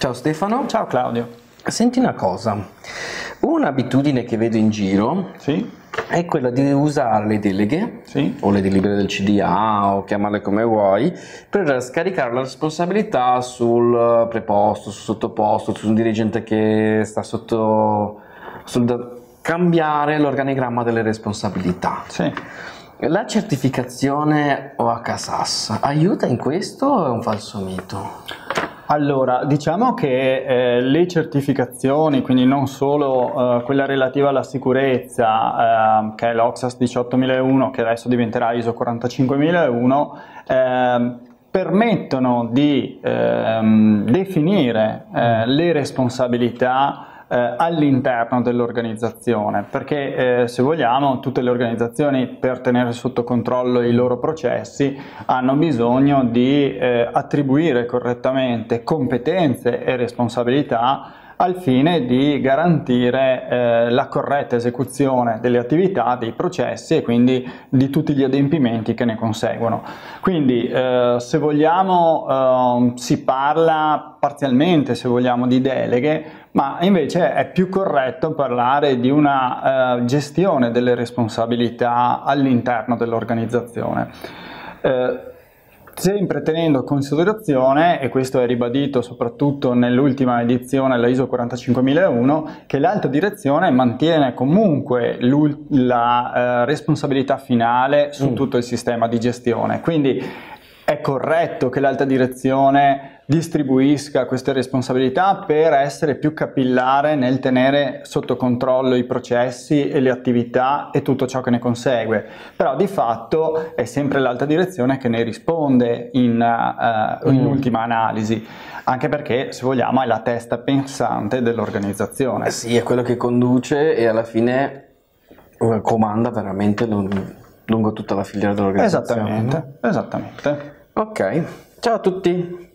Ciao Stefano. Ciao Claudio. Senti una cosa, un'abitudine che vedo in giro è quella di usare le deleghe o le delibere del CDA o chiamarle come vuoi per scaricare la responsabilità sul preposto, sul sottoposto, su un dirigente che sta sotto, cambiare l'organigramma delle responsabilità. La certificazione OHSAS aiuta in questo o è un falso mito? Allora, diciamo che le certificazioni, quindi non solo quella relativa alla sicurezza, che è l'OHSAS 18001, che adesso diventerà ISO 45001, permettono di definire le responsabilità all'interno dell'organizzazione, perché se vogliamo tutte le organizzazioni, per tenere sotto controllo i loro processi, hanno bisogno di attribuire correttamente competenze e responsabilità al fine di garantire la corretta esecuzione delle attività, dei processi e quindi di tutti gli adempimenti che ne conseguono. Quindi se vogliamo si parla parzialmente, se vogliamo, di deleghe, ma invece è più corretto parlare di una gestione delle responsabilità all'interno dell'organizzazione. Sempre tenendo in considerazione, e questo è ribadito soprattutto nell'ultima edizione, la ISO 45001, che l'alta direzione mantiene comunque la responsabilità finale su tutto il sistema di gestione. Quindi è corretto che l'alta direzione distribuisca queste responsabilità per essere più capillare nel tenere sotto controllo i processi e le attività e tutto ciò che ne consegue, però di fatto è sempre l'alta direzione che ne risponde in ultima analisi, anche perché, se vogliamo, è la testa pensante dell'organizzazione. Sì, è quello che conduce e alla fine comanda veramente lungo tutta la filiera dell'organizzazione. Esattamente, esattamente. Ok, ciao a tutti!